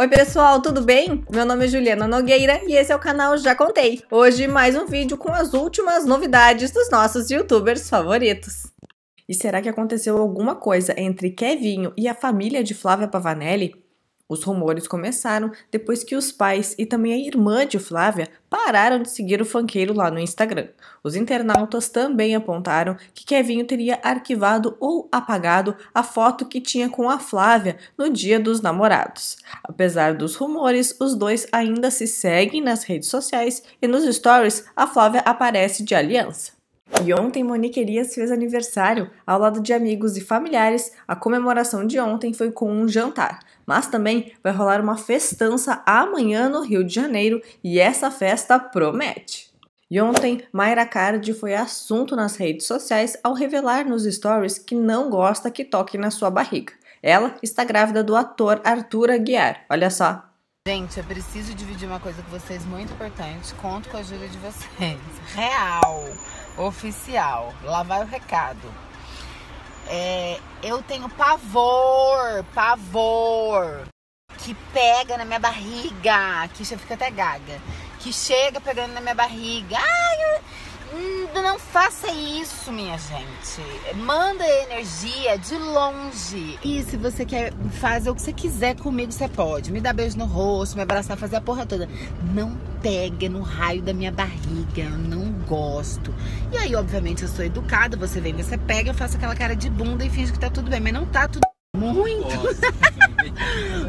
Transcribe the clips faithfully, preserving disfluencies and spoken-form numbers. Oi pessoal, tudo bem? Meu nome é Juliana Nogueira e esse é o canal Já Contei. Hoje mais um vídeo com as últimas novidades dos nossos youtubers favoritos. E será que aconteceu alguma coisa entre Kevinho e a família de Flávia Pavanelli? Os rumores começaram depois que os pais e também a irmã de Flávia pararam de seguir o funkeiro lá no Instagram. Os internautas também apontaram que Kevinho teria arquivado ou apagado a foto que tinha com a Flávia no dia dos namorados. Apesar dos rumores, os dois ainda se seguem nas redes sociais e nos stories a Flávia aparece de aliança. E ontem Monique Elias fez aniversário. Ao lado de amigos e familiares, a comemoração de ontem foi com um jantar. Mas também vai rolar uma festança amanhã no Rio de Janeiro e essa festa promete. E ontem, Mayra Cardi foi assunto nas redes sociais ao revelar nos stories que não gosta que toquem na sua barriga. Ela está grávida do ator Arthur Aguiar. Olha só. Gente, eu preciso dividir uma coisa com vocês muito importante. Conto com a ajuda de vocês. Real. Oficial. Lá vai o recado. É, eu tenho pavor, pavor, que pega na minha barriga, que já fica até gaga, que chega pegando na minha barriga. Ai, não faça isso, minha gente. Manda energia de longe. E se você quer fazer o que você quiser comigo, você pode. Me dar beijo no rosto, me abraçar, fazer a porra toda. Não pega no raio da minha barriga, eu não gosto. E aí, obviamente, eu sou educada, você vem, você pega, eu faço aquela cara de bunda e finge que tá tudo bem. Mas não tá tudo muito.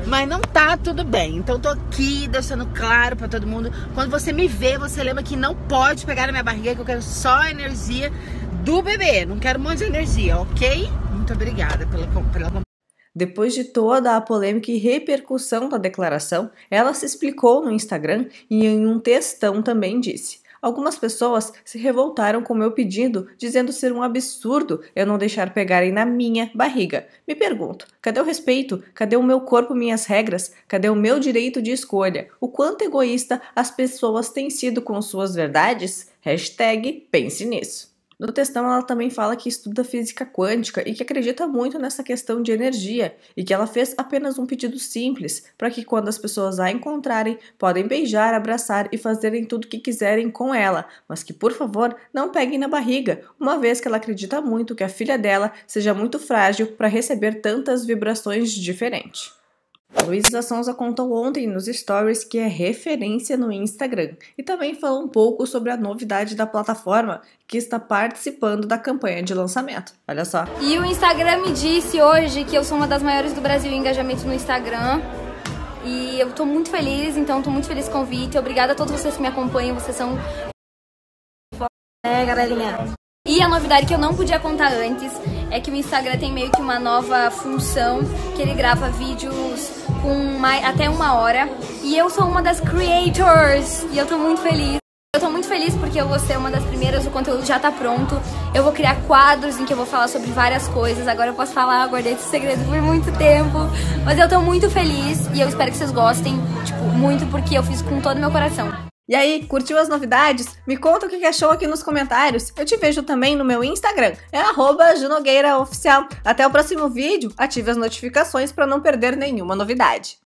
Mas não tá tudo bem. Então tô aqui deixando claro pra todo mundo. Quando você me vê, você lembra que não pode pegar na minha barriga, que eu quero só a energia do bebê. Não quero um monte de energia, ok? Muito obrigada pela companhia. Depois de toda a polêmica e repercussão da declaração, ela se explicou no Instagram e em um textão também disse: algumas pessoas se revoltaram com meu pedido, dizendo ser um absurdo eu não deixar pegarem na minha barriga. Me pergunto, cadê o respeito? Cadê o meu corpo, minhas regras? Cadê o meu direito de escolha? O quanto egoísta as pessoas têm sido com suas verdades? Hashtag pense nisso. No textão ela também fala que estuda física quântica e que acredita muito nessa questão de energia e que ela fez apenas um pedido simples para que quando as pessoas a encontrarem, podem beijar, abraçar e fazerem tudo o que quiserem com ela, mas que por favor não peguem na barriga, uma vez que ela acredita muito que a filha dela seja muito frágil para receber tantas vibrações diferentes. Luísa Sonza contou ontem nos stories que é referência no Instagram e também falou um pouco sobre a novidade da plataforma que está participando da campanha de lançamento. Olha só. E o Instagram me disse hoje que eu sou uma das maiores do Brasil em engajamento no Instagram e eu tô muito feliz, então tô muito feliz com o convite. Obrigada a todos vocês que me acompanham, vocês são... É, galerinha. E a novidade que eu não podia contar antes é que o Instagram tem meio que uma nova função, que ele grava vídeos com mais, até uma hora. E eu sou uma das creators e eu tô muito feliz. Eu tô muito feliz porque eu vou ser uma das primeiras, o conteúdo já tá pronto. Eu vou criar quadros em que eu vou falar sobre várias coisas. Agora eu posso falar, eu guardei esse segredo por muito tempo. Mas eu tô muito feliz e eu espero que vocês gostem, tipo, muito, porque eu fiz com todo o meu coração. E aí, curtiu as novidades? Me conta o que achou aqui nos comentários. Eu te vejo também no meu Instagram, é arroba junogueiraoficial. Até o próximo vídeo, ative as notificações para não perder nenhuma novidade.